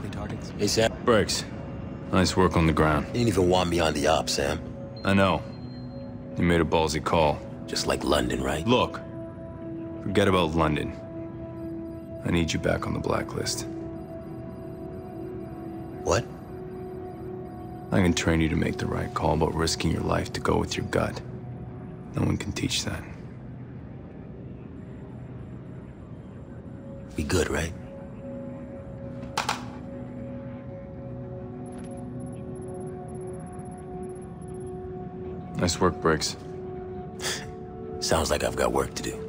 likely targets? Hey, Sam Briggs. Nice work on the ground. Didn't even want me on the op, Sam. I know. You made a ballsy call. Just like London, right? Look, forget about London. I need you back on the blacklist. What? I can train you to make the right call, but risking your life to go with your gut. No one can teach that. Be good, right? Nice work, Briggs. Sounds like I've got work to do.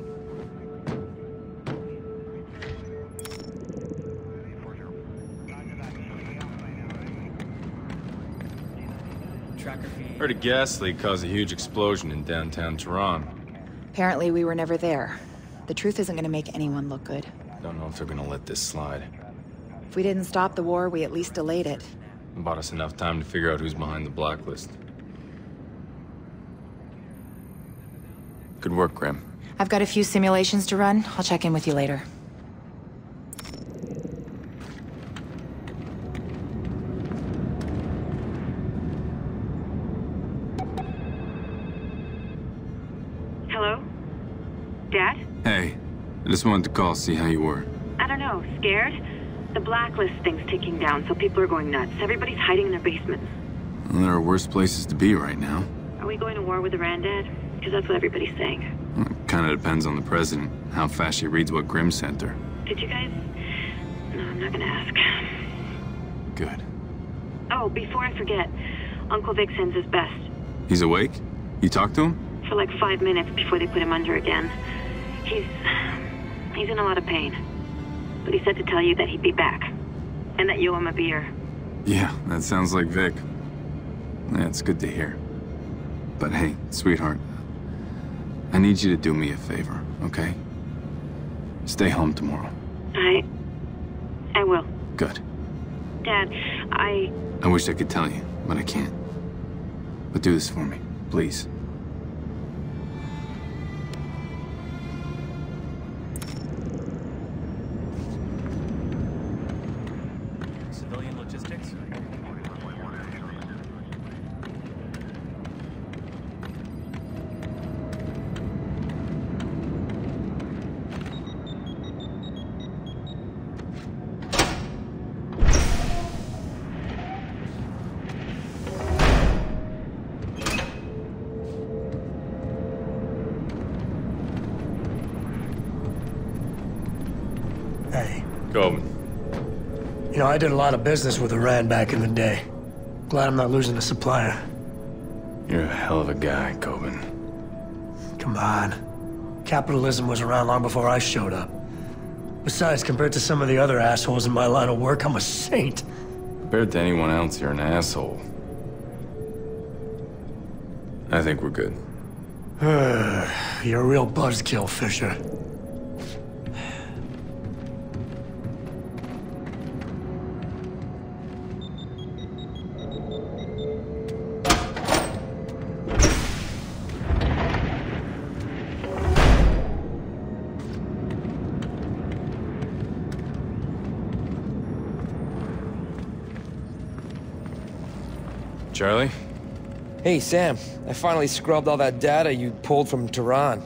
Heard a gas leak caused a huge explosion in downtown Tehran. Apparently we were never there. The truth isn't going to make anyone look good. Don't know if they're going to let this slide. If we didn't stop the war, we at least delayed it. It bought us enough time to figure out who's behind the blacklist. Good work, Graham. I've got a few simulations to run. I'll check in with you later. I just wanted to call, see how you were. I don't know. Scared? The blacklist thing's ticking down, so people are going nuts. Everybody's hiding in their basements. Well, there are worse places to be right now. Are we going to war with Iran, Dad? Because that's what everybody's saying. Well, it kind of depends on the president, how fast she reads what Grim sent her. Did you guys... No, I'm not going to ask. Good. Oh, before I forget, Uncle Vic sends his best. He's awake? You talked to him? For like 5 minutes before they put him under again. He's in a lot of pain, but he said to tell you that he'd be back, and that you owe him a beer. Yeah, that sounds like Vic. Yeah, it's good to hear. But hey, sweetheart, I need you to do me a favor, okay? Stay home tomorrow. I will. Good. Dad, I wish I could tell you, but I can't. But do this for me, please. You know, I did a lot of business with Iran back in the day. Glad I'm not losing a supplier. You're a hell of a guy, Kobin. Come on. Capitalism was around long before I showed up. Besides, compared to some of the other assholes in my line of work, I'm a saint. Compared to anyone else, you're an asshole. I think we're good. You're a real buzzkill, Fisher. Charlie? Hey, Sam. I finally scrubbed all that data you pulled from Tehran.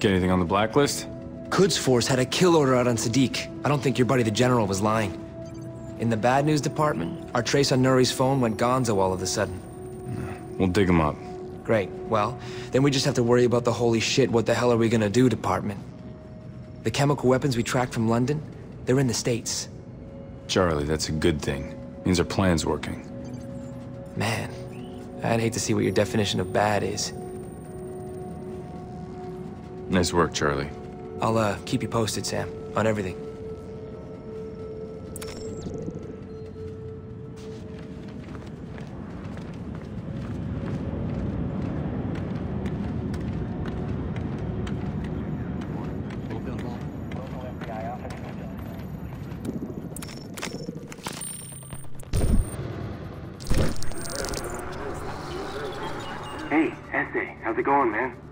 Get anything on the blacklist? Quds Force had a kill order out on Sadiq. I don't think your buddy the General was lying. In the bad news department, our trace on Nuri's phone went gonzo all of a sudden. We'll dig him up. Great. Well, then we just have to worry about the holy shit, what the hell are we gonna do department. The chemical weapons we tracked from London, they're in the States. Charlie, that's a good thing. Means our plan's working. Man, I'd hate to see what your definition of bad is. Nice work, Charlie. I'll, keep you posted, Sam, on everything.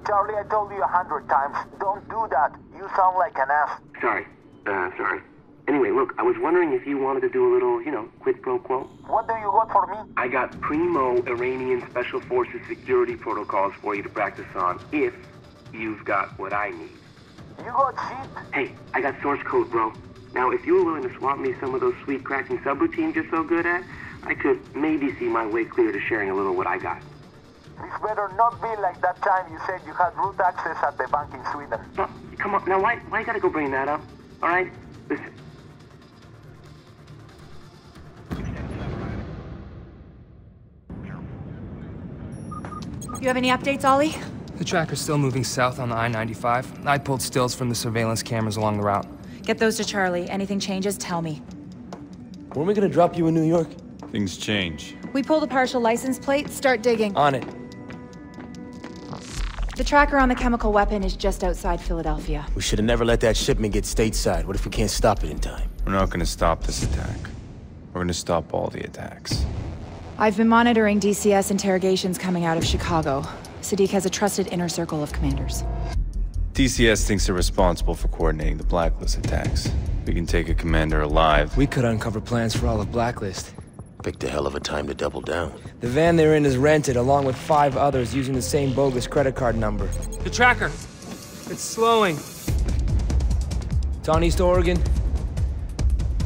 Charlie, I told you 100 times, don't do that. You sound like an ass. Sorry. Anyway, look, I was wondering if you wanted to do a little, you know, quid pro quo. What do you want for me? I got primo Iranian Special Forces security protocols for you to practice on, if you've got what I need. You got cheap? Hey, I got source code, bro. Now, if you were willing to swap me some of those sweet cracking subroutines you're so good at, I could maybe see my way clear to sharing a little what I got. This better not be like that time you said you had root access at the bank in Sweden. But, come on, now why you gotta go bring that up? All right? Listen. You have any updates, Ollie? The tracker's still moving south on the I-95. I pulled stills from the surveillance cameras along the route. Get those to Charlie. Anything changes, tell me. When are we gonna drop you in New York? Things change. We pull the partial license plate, start digging. On it. The tracker on the chemical weapon is just outside Philadelphia. We should have never let that shipment get stateside. What if we can't stop it in time? We're not gonna stop this attack. We're gonna stop all the attacks. I've been monitoring DCS interrogations coming out of Chicago. Sadiq has a trusted inner circle of commanders. DCS thinks they're responsible for coordinating the Blacklist attacks. We can take a commander alive. We could uncover plans for all of Blacklist. Picked a hell of a time to double down. The van they're in is rented, along with 5 others using the same bogus credit card number. The tracker! It's slowing. It's on East Oregon.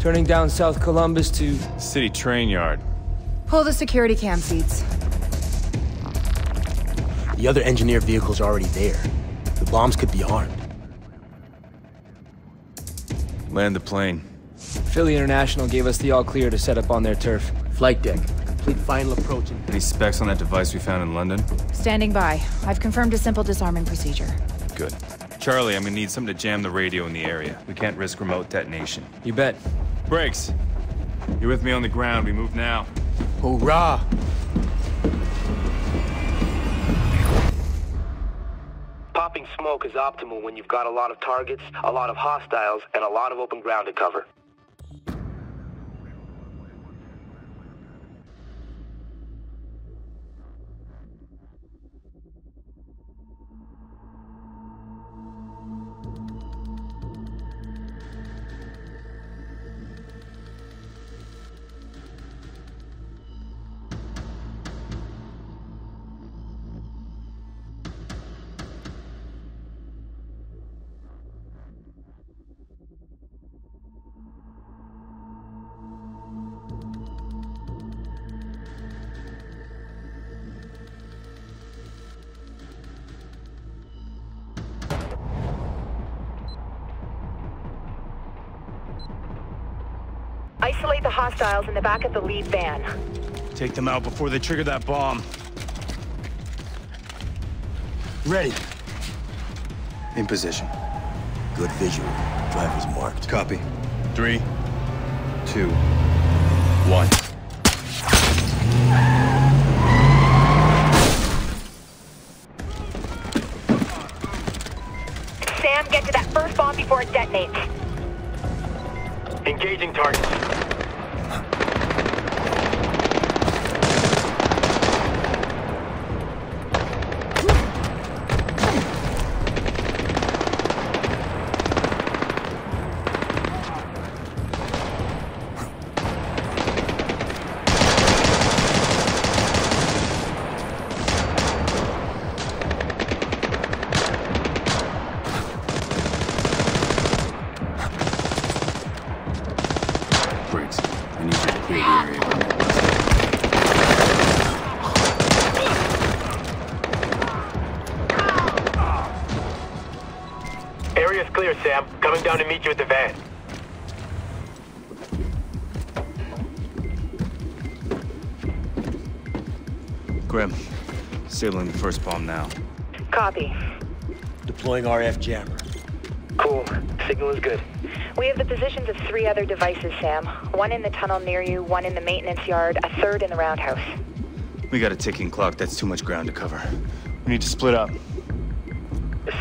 Turning down South Columbus to... City train yard. Pull the security cam feeds. The other engineer vehicle's already there. The bombs could be armed. Land the plane. Philly International gave us the all-clear to set up on their turf. Flight deck. Complete final approach. Any specs on that device we found in London? Standing by. I've confirmed a simple disarming procedure. Good. Charlie, I'm gonna need something to jam the radio in the area. We can't risk remote detonation. You bet. Briggs, you're with me on the ground. We move now. Hoorah! Popping smoke is optimal when you've got a lot of targets, a lot of hostiles, and a lot of open ground to cover. Isolate the hostiles in the back of the lead van. Take them out before they trigger that bomb. Ready. In position. Good visual. Driver's marked. Copy. 3, 2, 1. Sam, get to that first bomb before it detonates. Engaging targets. To meet you at the van. Grim, signaling the first bomb now. Copy. Deploying RF jammer. Cool. Signal is good. We have the positions of 3 other devices, Sam. 1 in the tunnel near you, 1 in the maintenance yard, a 3rd in the roundhouse. We got a ticking clock. That's too much ground to cover. We need to split up.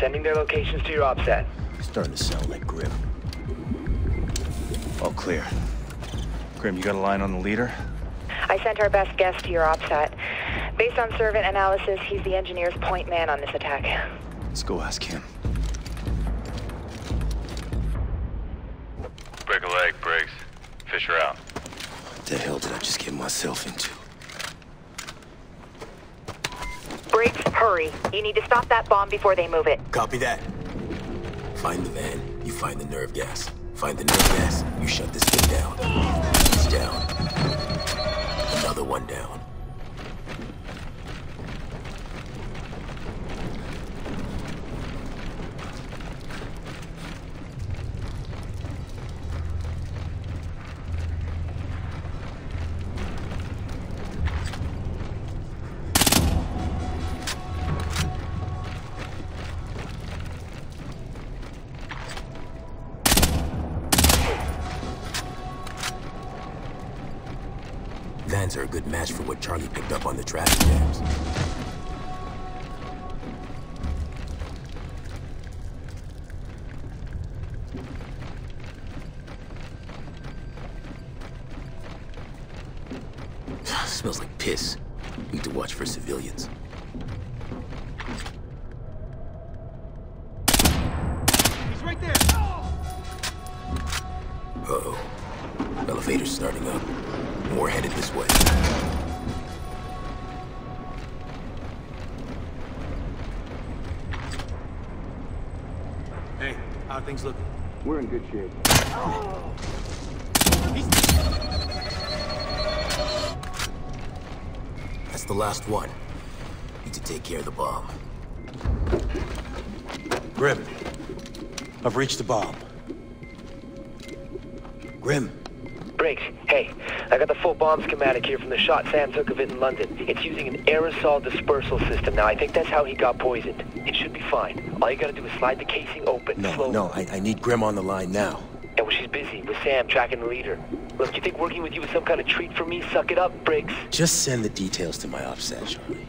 Sending their locations to your opsat. Starting to sound like Grim. All clear. Grim, you got a line on the leader? I sent our best guess to your opsat. Based on servant analysis, he's the engineer's point man on this attack. Let's go ask him. Break a leg. Fisher out. What the hell did I just get myself into? Briggs, hurry. You need to stop that bomb before they move it. Copy that. Find the van. You find the nerve gas. Find the nerve gas. You shut this thing down. It's down. Another one down. Are a good match for what Charlie picked up on the traffic jams. Smells like piss. Need to watch for civilians. He's right there. Uh-oh. Elevator's starting up. More headed this way. Hey, how are things looking? We're in good shape. Oh. That's the last one. Need to take care of the bomb. Grim, I've reached the bomb. Grim. Briggs, hey, I got the full bomb schematic here from the shot Sam took of it in London. It's using an aerosol dispersal system. Now, I think that's how he got poisoned. It should be fine. All you gotta do is slide the casing open. No, slowly. No, I need Grim on the line now. Yeah, well, she's busy with Sam tracking the leader. Look, you think working with you is some kind of treat for me? Suck it up, Briggs. Just send the details to my opsat, Charlie.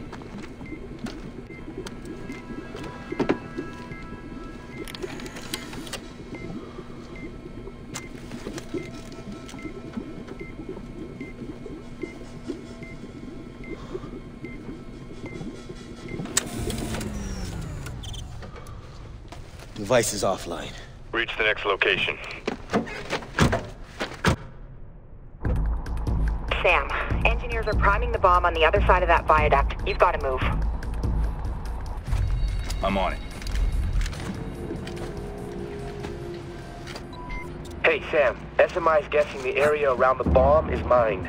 Device is offline. Reach the next location. Sam, engineers are priming the bomb on the other side of that viaduct. You've got to move. I'm on it. Hey, Sam. SMI's guessing the area around the bomb is mined.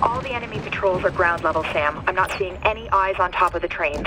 All the enemy patrols are ground level, Sam. I'm not seeing any eyes on top of the trains.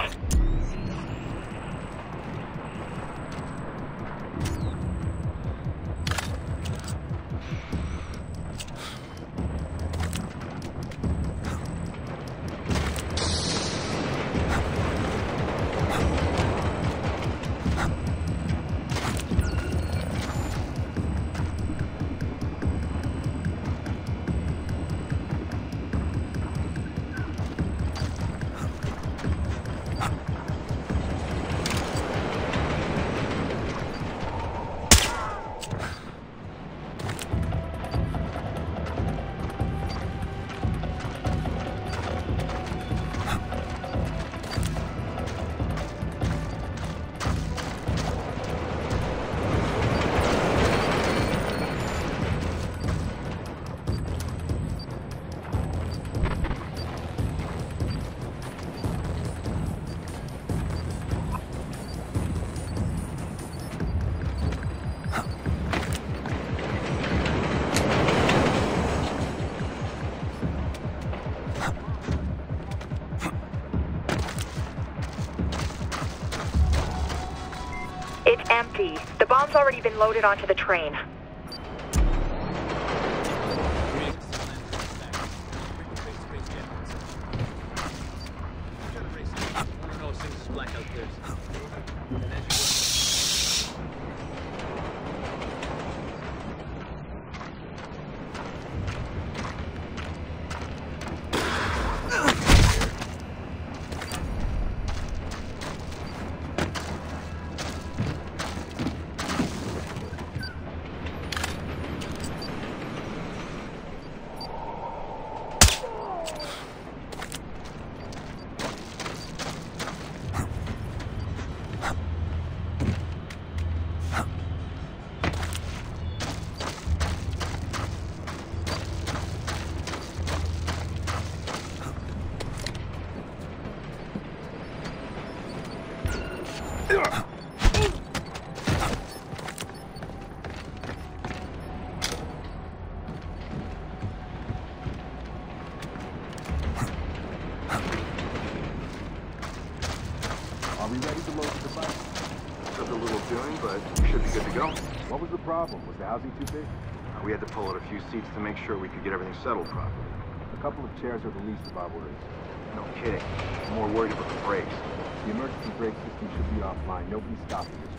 Empty. The bomb's already been loaded onto the train. Seats to make sure we could get everything settled properly. A couple of chairs are the least of our worries. No kidding. I'm more worried about the brakes. The emergency brake system should be offline. Nobody's stopping this.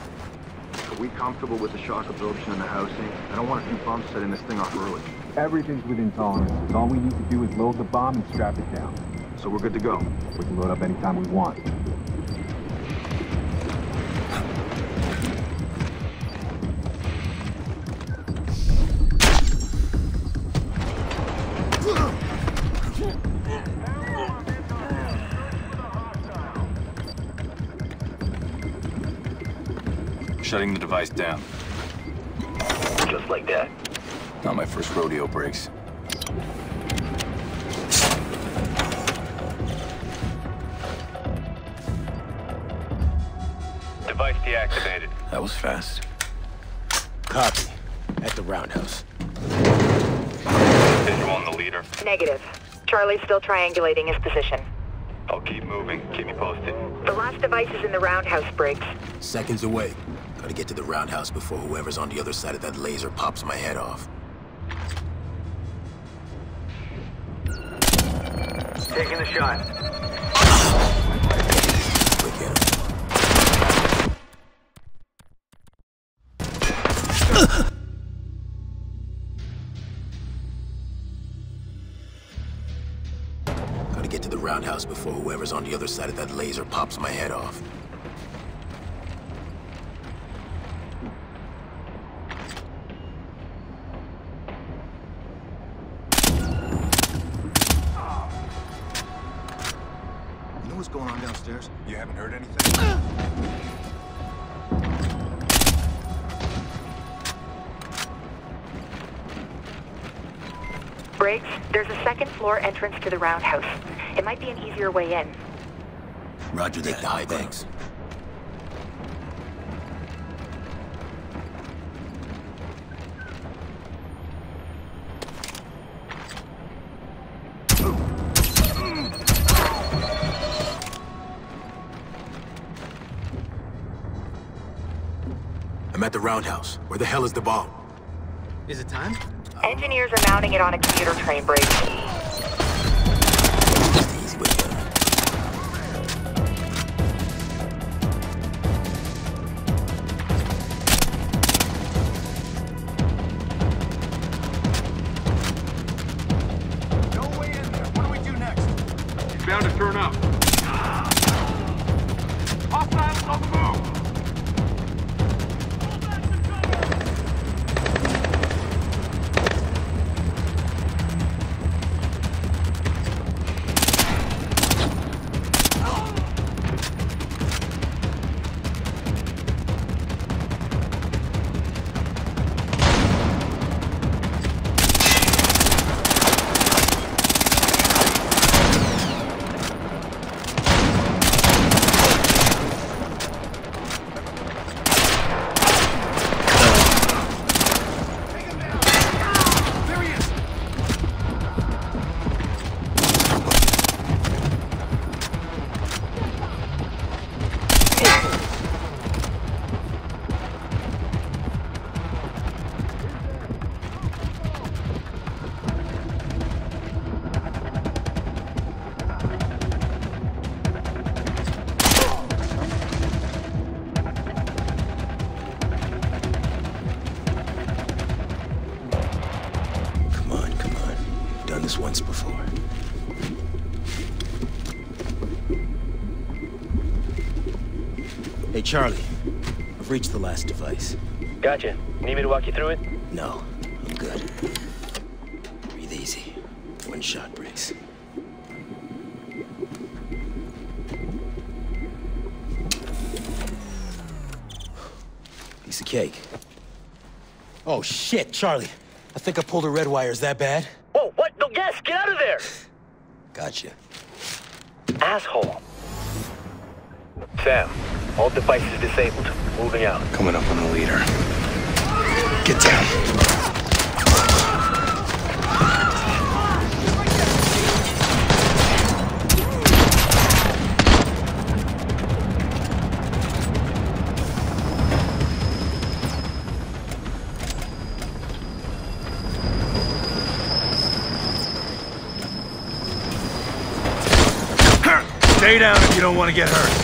Are we comfortable with the shock absorption in the housing? I don't want a few bumps setting this thing off early. Everything's within tolerances. All we need to do is load the bomb and strap it down. So we're good to go? We can load up anytime we want. Shutting the device down. Just like that. Not my first rodeo breaks. Device deactivated. That was fast. Copy. At the roundhouse. Visual on the leader. Negative. Charlie's still triangulating his position. I'll keep moving. Keep me posted. The last device is in the roundhouse, Briggs. Seconds away. Gotta get to the roundhouse before whoever's on the other side of that laser pops my head off. Taking the shot. Look at him. Gotta get to the roundhouse before whoever's on the other side of that laser pops my head off. You haven't heard anything? Briggs, there's a second floor entrance to the roundhouse. It might be an easier way in. Roger that. Take the high banks. The roundhouse. Where the hell is the bomb? Is it time? Engineers are mounting it on a commuter train break. No way in there. What do we do next? He's bound to turn up. Hostiles on the move! Charlie, I've reached the last device. Gotcha. Need me to walk you through it? No, I'm good. Breathe easy. One shot, Briggs. Piece of cake. Oh shit, Charlie. I think I pulled a red wire. Is that bad? Whoa, what? No gas! Get out of there! Gotcha. Asshole. Sam. All devices disabled. Moving out. Coming up on the leader. Get down. Stay down if you don't want to get hurt.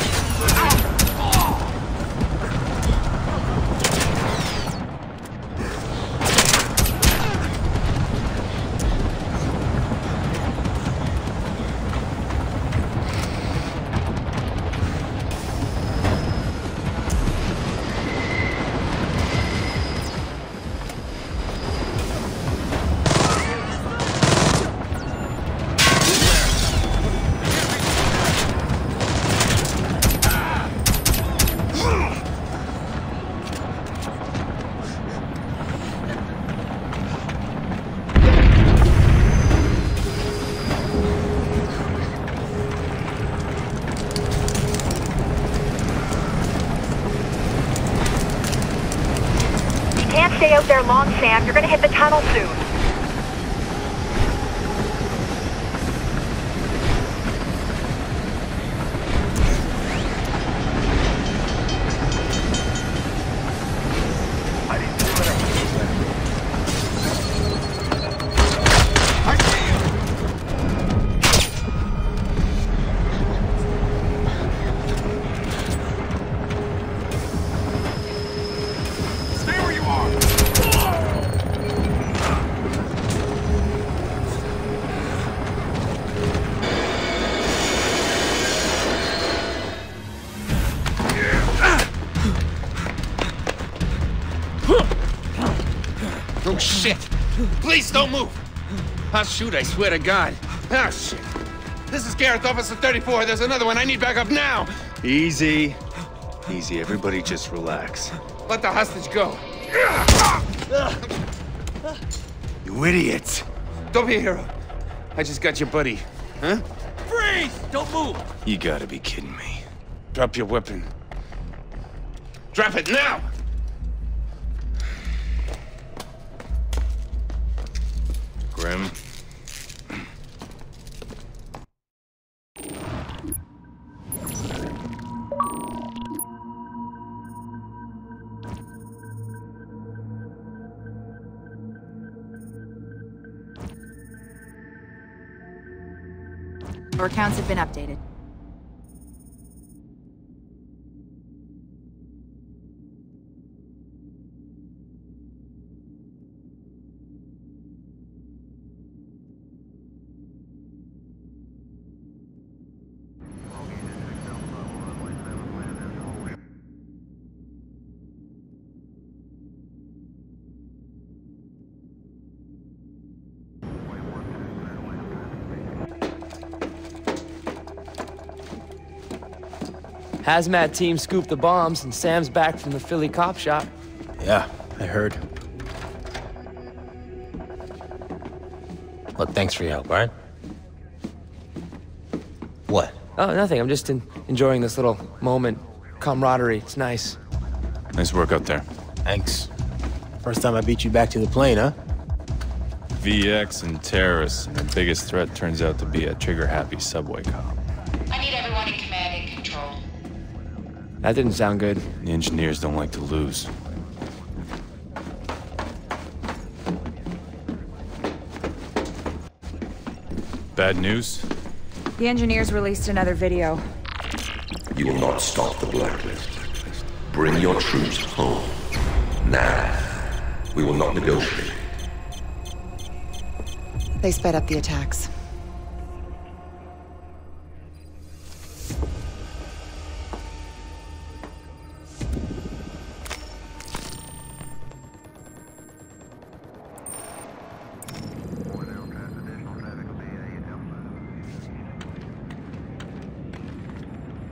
Long, Sam. You're gonna hit the tunnel soon. Please don't move! I'll shoot, I swear to God. Ah, shit. This is Gareth, Officer 34. There's another one. I need backup now! Easy. Easy. Everybody just relax. Let the hostage go. You idiots! Don't be a hero. I just got your buddy. Huh? Freeze! Don't move! You gotta be kidding me. Drop your weapon. Drop it now! Grim. Our accounts have been updated. Hazmat team scooped the bombs, and Sam's back from the Philly cop shop. Yeah, I heard. Look, thanks for your help, all right? What? Oh, nothing. I'm just enjoying this little moment. Camaraderie. It's nice. Nice work out there. Thanks. First time I beat you back to the plane, huh? VX and terrorists, and the biggest threat turns out to be a trigger-happy subway cop. I need everyone in command. That didn't sound good. The engineers don't like to lose. Bad news? The engineers released another video. You will not stop the Blacklist. Bring your troops home. Now. We will not negotiate. They sped up the attacks.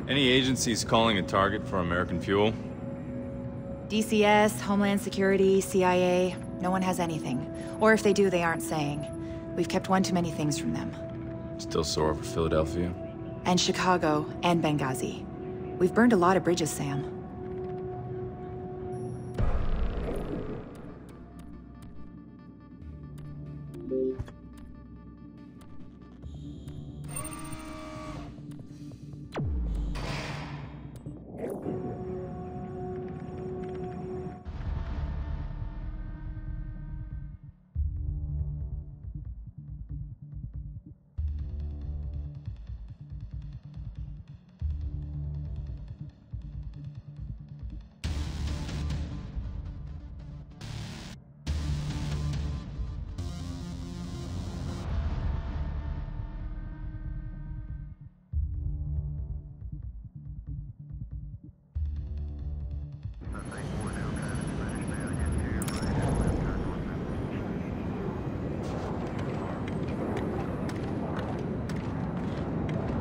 Any agencies calling a target for American fuel? DCS, Homeland Security, CIA, no one has anything. Or if they do, they aren't saying. We've kept one too many things from them. Still sore over Philadelphia? And Chicago, and Benghazi. We've burned a lot of bridges, Sam.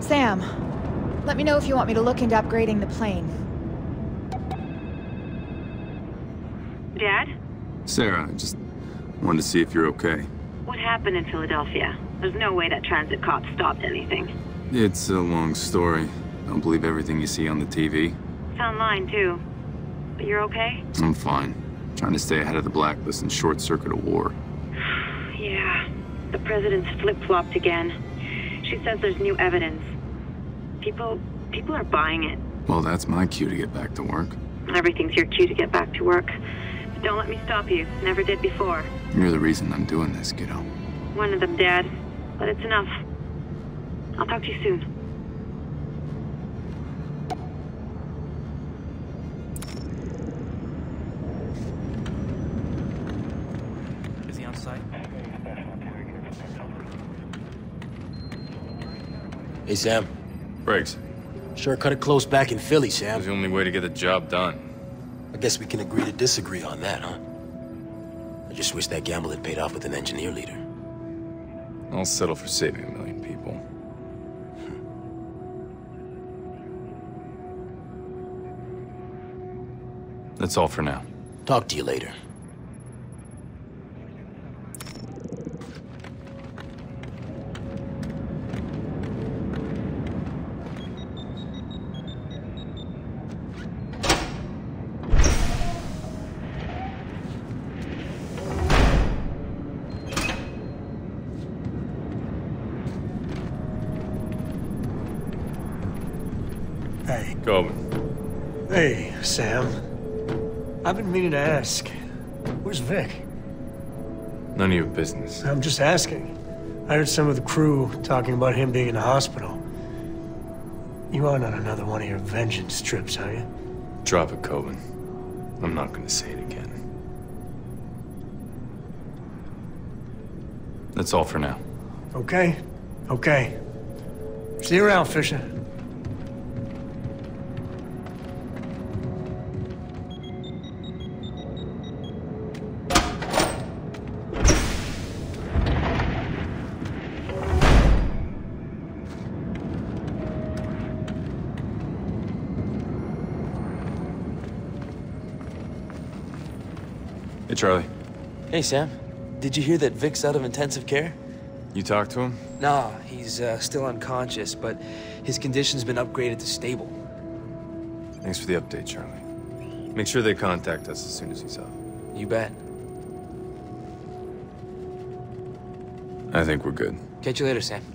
Sam, let me know if you want me to look into upgrading the plane. Dad? Sarah, I just wanted to see if you're okay. What happened in Philadelphia? There's no way that transit cop stopped anything. It's a long story. Don't believe everything you see on the TV. It's online, too. But you're okay? I'm fine. I'm trying to stay ahead of the Blacklist and short circuit a war. Yeah. The president's flip-flopped again. She says there's new evidence. People are buying it. Well, that's my cue to get back to work. Everything's your cue to get back to work. But don't let me stop you. Never did before. You're the reason I'm doing this, kiddo. One of them, Dad. But it's enough. I'll talk to you soon. Hey, Sam. Briggs. Sure cut it close back in Philly, Sam. It's the only way to get the job done. I guess we can agree to disagree on that, huh? I just wish that gamble had paid off with an engineer leader. I'll settle for saving a million people. That's all for now. Talk to you later. Coburn. Hey, Sam. I've been meaning to ask. Where's Vic? None of your business. I'm just asking. I heard some of the crew talking about him being in the hospital. You aren't on another one of your vengeance trips, are you? Drop it, Coburn. I'm not gonna say it again. That's all for now. Okay. Okay. See you around, Fisher. Charlie. Hey, Sam. Did you hear that Vic's out of intensive care? You talked to him? Nah, he's still unconscious, but his condition's been upgraded to stable. Thanks for the update, Charlie. Make sure they contact us as soon as he's up. You bet. I think we're good. Catch you later, Sam.